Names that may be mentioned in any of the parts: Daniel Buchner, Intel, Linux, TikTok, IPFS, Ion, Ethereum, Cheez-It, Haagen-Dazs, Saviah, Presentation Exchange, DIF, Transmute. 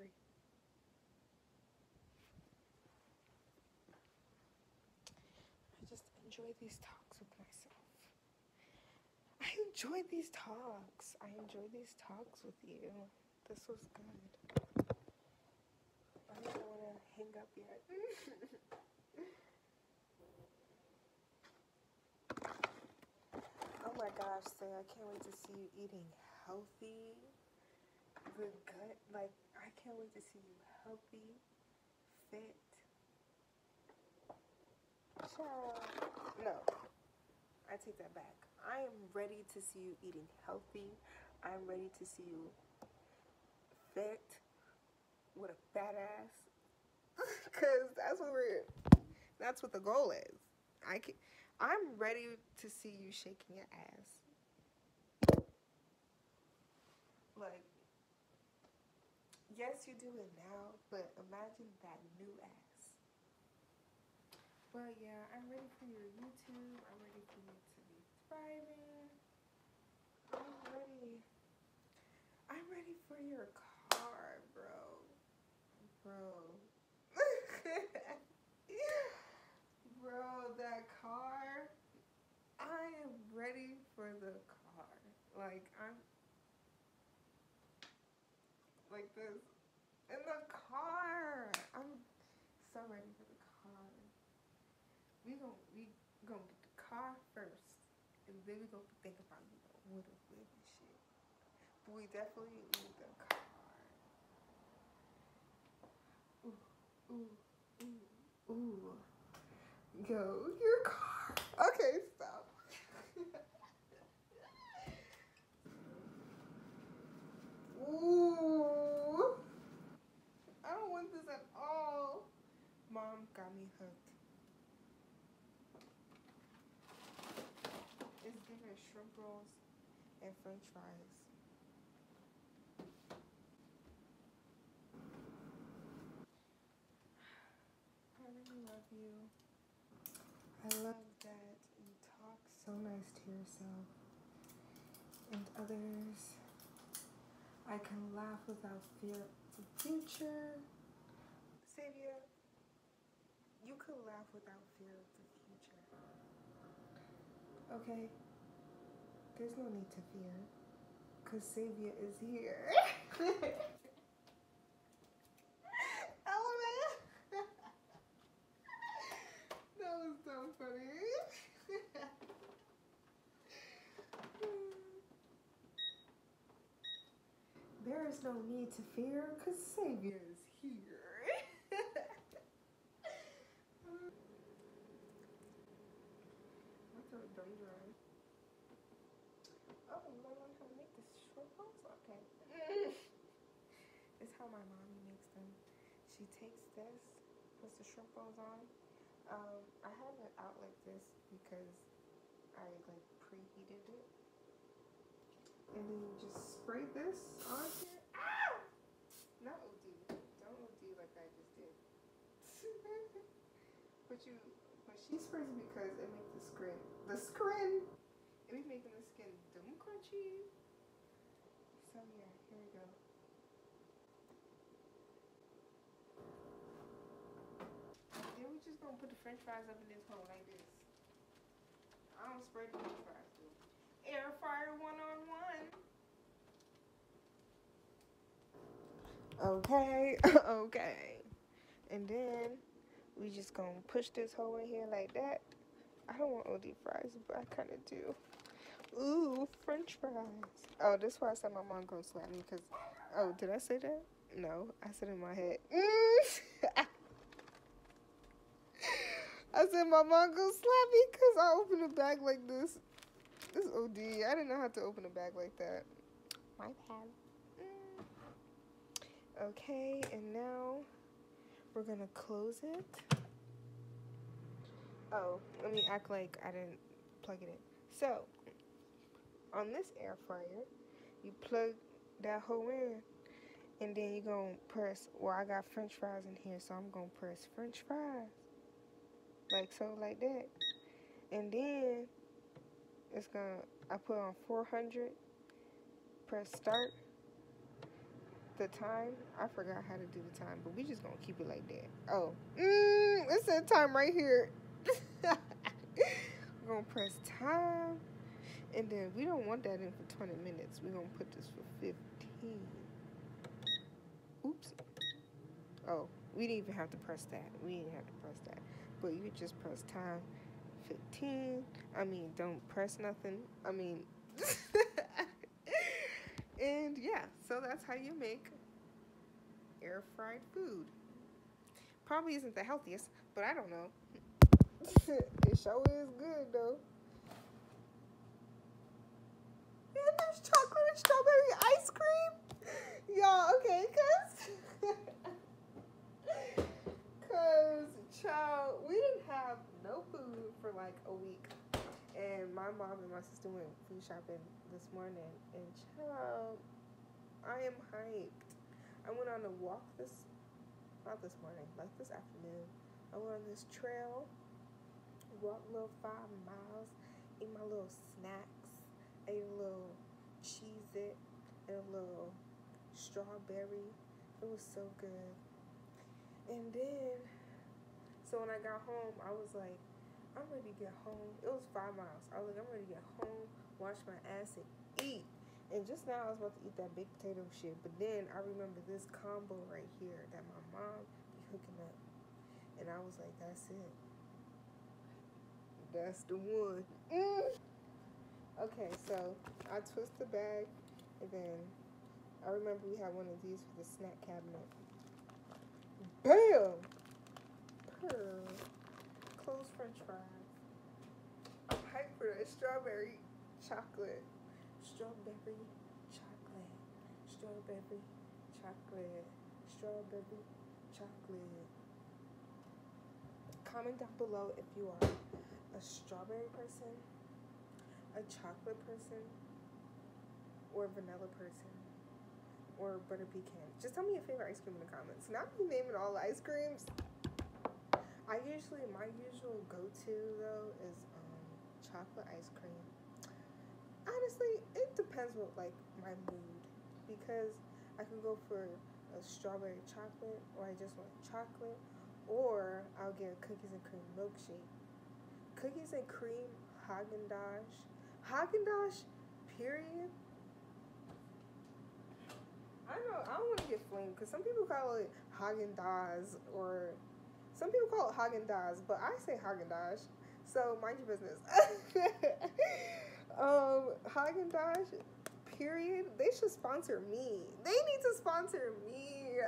agree. I just enjoy these talks with myself. I enjoy these talks. I enjoy these talks with you. This was good. I don't want to hang up yet. Oh my gosh, Saviah, I can't wait to see you eating healthy. The gut, like, I can't wait to see you healthy, fit. No, I take that back. I am ready to see you eating healthy. I'm ready to see you fit with a fat ass. Because that's what the goal is. I'm ready to see you shaking your ass. Like, yes, you do it now, but imagine that new ass. Well, yeah, I'm ready for your YouTube. I'm ready for you to be thriving. I'm ready. I'm ready for your car, bro. Bro, that car. I am ready for the car. Like, I'm... like this in the car. I'm so ready for the car. We gonna get the car first, and then we gonna think about, you know, what a living shit. But we definitely need the car. Ooh, ooh, ooh, ooh. Yo, your car. Okay, stop. Ooh, I don't want this at all. Mom got me hooked. It's giving shrimp rolls and french fries. I really love you. I love that you talk so nice to yourself and others. I can laugh without fear of the future. Saviah, you could laugh without fear of the future. Okay? There's no need to fear, because Saviah is here. Oh man! That was so funny. There is no need to fear, because Saviah is here. My throat done dry. Oh, you don't know how to make this shrimp rolls? Okay. It's how my mommy makes them. She takes this, puts the shrimp rolls on. I have it out like this because I like preheated it. And then you just spray this on here. Ah! Not OD. Don't OD like I just did. But she sprays it because it makes the skin. It be making the skin dumb crunchy. So yeah, here we go. And then we just gonna put the french fries up in this hole like this. I don't spray the french fries though. Air fryer one-on-one. Okay, okay. And then we just gonna push this hole in here like that. I don't want OD fries, but I kind of do. Ooh, french fries. Oh, this is why I said my mom gonna slap me because, oh, did I say that? No, I said in my head. I said my mom gonna slap me because I opened the bag like this. This is OD. I didn't know how to open a bag like that. My bad. Okay, and now we're going to close it. Oh, let me act like I didn't plug it in. So, on this air fryer, you plug that hole in, and then you're going to press, well, I got french fries in here, so I'm going to press french fries. Like so, like that. And then... it's gonna, I put on 400, press start, the time. I forgot how to do the time, but we just gonna keep it like that. Oh, it said time right here. We're gonna press time, and then we don't want that in for 20 minutes. We're gonna put this for 15. Oops. Oh, we didn't even have to press that. We didn't have to press that. But you just press time 15. I mean, don't press nothing. I mean. And yeah, so that's how you make air fried food. Probably isn't the healthiest, but I don't know. It sure is good though. And there's chocolate and strawberry ice cream. Y'all, okay, cause child, we didn't have no food for like a week. And my mom and my sister went food shopping this morning, and child, I am hyped. I went on a walk this afternoon. I went on this trail, walked a little 5 miles, ate my little snacks, ate a little Cheez-It, and a little strawberry. It was so good. And then, so when I got home, I was like, I'm ready to get home. It was 5 miles. I was like, I'm ready to get home, wash my ass, and eat. And just now I was about to eat that baked potato shit. But then I remember this combo right here that my mom be hooking up. And I was like, that's it. That's the one. Okay, so I twist the bag. And then I remember we had one of these for the snack cabinet. Bam! Pearl. Closed french fries. I'm hyped for that strawberry chocolate. Strawberry chocolate. Strawberry chocolate. Strawberry chocolate. Comment down below if you are a strawberry person, a chocolate person, or a vanilla person, or butter pecan. Just tell me your favorite ice cream in the comments. Not me naming all the ice creams. My usual go-to though is chocolate ice cream. Honestly, it depends what like my mood, because I can go for a strawberry chocolate, or I just want chocolate, or I'll get a cookies and cream milkshake. Cookies and cream, Haagen-Dazs, period. I don't want to get flamed, because some people call it Haagen-Dazs, or some people call it Haagen-Dazs, but I say Haagen-Dazs, so mind your business. Haagen-Dazs, period. They should sponsor me. They need to sponsor me.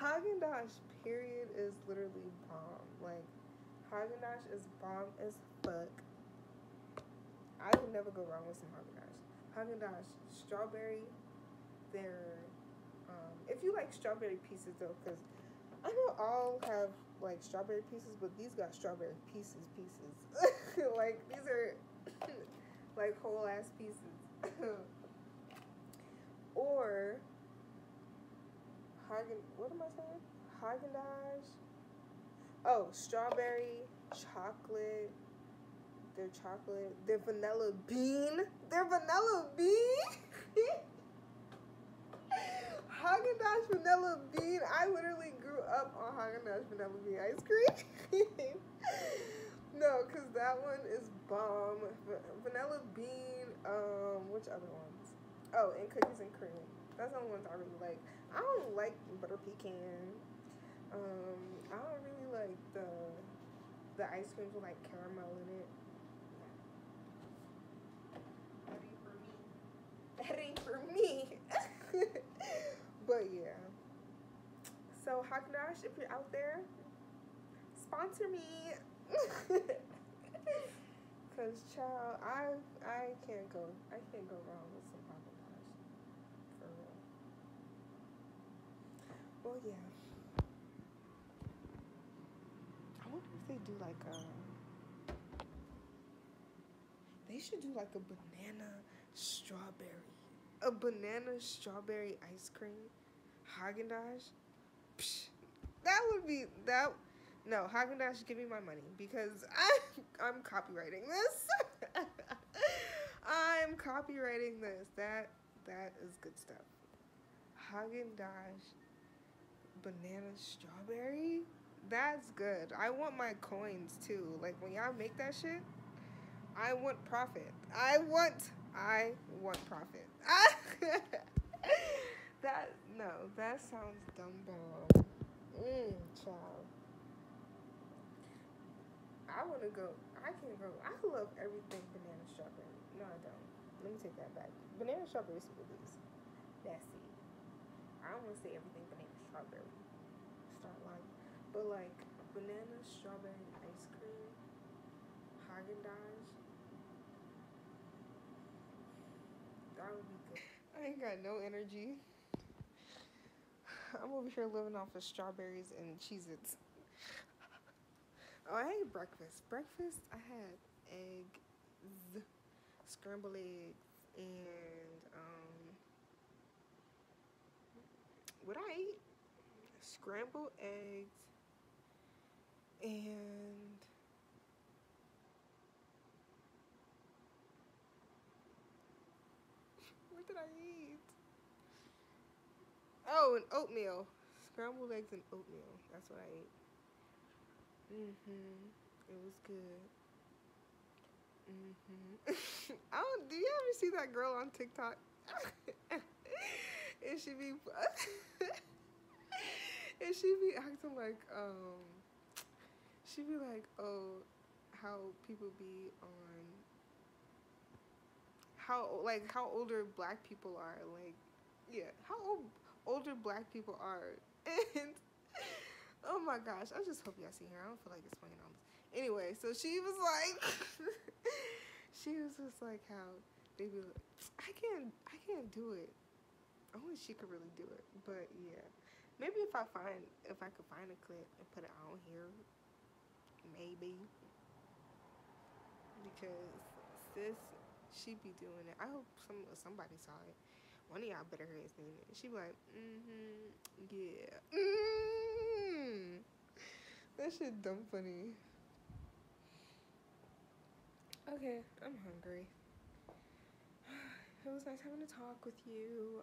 Haagen-Dazs, period, is literally bomb. Like, Haagen-Dazs is bomb as fuck. I would never go wrong with some Haagen-Dazs. Haagen-Dazs, strawberry. They're, if you like strawberry pieces, though, because I know all have like strawberry pieces, but these got strawberry pieces. Like, these are like whole ass pieces. Or Haagen-Dazs. Oh, strawberry, chocolate. They're chocolate. They're vanilla bean. They're vanilla bean. Haagen-Dazs vanilla bean. I literally grew up on Haagen-Dazs vanilla bean ice cream. No, because that one is bomb. Vanilla bean, which other ones? Oh, and cookies and cream. That's the only ones I really like. I don't like butter pecan. I don't really like the ice creams with like caramel in it. That ain't for me. That ain't for me. But yeah, so Haagen-Dazs, if you're out there, sponsor me, cause child, I can't go wrong with some Haagen-Dazs, for real. Well, yeah, I wonder if they do like they should do like a banana strawberry ice cream, Haagen-Dazs. That would be that. No, Haagen-Dazs, give me my money, because I'm copywriting this. I'm copywriting this. That is good stuff. Haagen-Dazs banana strawberry. That's good. I want my coins too. Like, when y'all make that shit, I want profit. I want profit. That, no, that sounds dumbo. Child. I want to go. I can go. I love everything banana strawberry. No, I don't. Let me take that back. Banana strawberry smoothies. That's it. I don't want to say everything banana strawberry. Start lying. But like banana strawberry ice cream, Haagen-Dazs. That would be good. I ain't got no energy. I'm over here living off of strawberries and Cheez-Its. Oh, I ate breakfast. Breakfast, I had eggs, scrambled eggs, and what I ate? Scrambled eggs and what did I eat? Oh, and oatmeal. Scrambled eggs and oatmeal. That's what I ate. It was good. I don't, do you ever see that girl on TikTok? It should be she'd be acting like, she'd be like, oh, how people be on, how older black people are, like, yeah, how older black people are, and, oh my gosh, I just hope y'all see her. I don't feel like explaining all this. Anyway, so she was like, she was just like how they be like, I can't do it. I wish she could really do it, but yeah. Maybe if I could find a clip and put it on here, maybe, because sis, she be doing it. I hope somebody saw it. One of y'all better heard seen it. She be like, yeah, that shit dumb funny. Okay, I'm hungry. It was nice having a talk with you.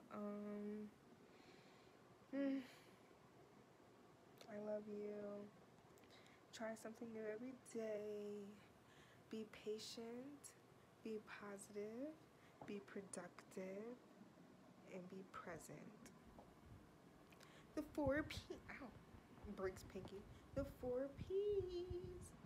I love you. Try something new every day. Be patient, be positive, be productive, and be present. The 4 P's. Ow. Breaks Pinky. The 4 P's.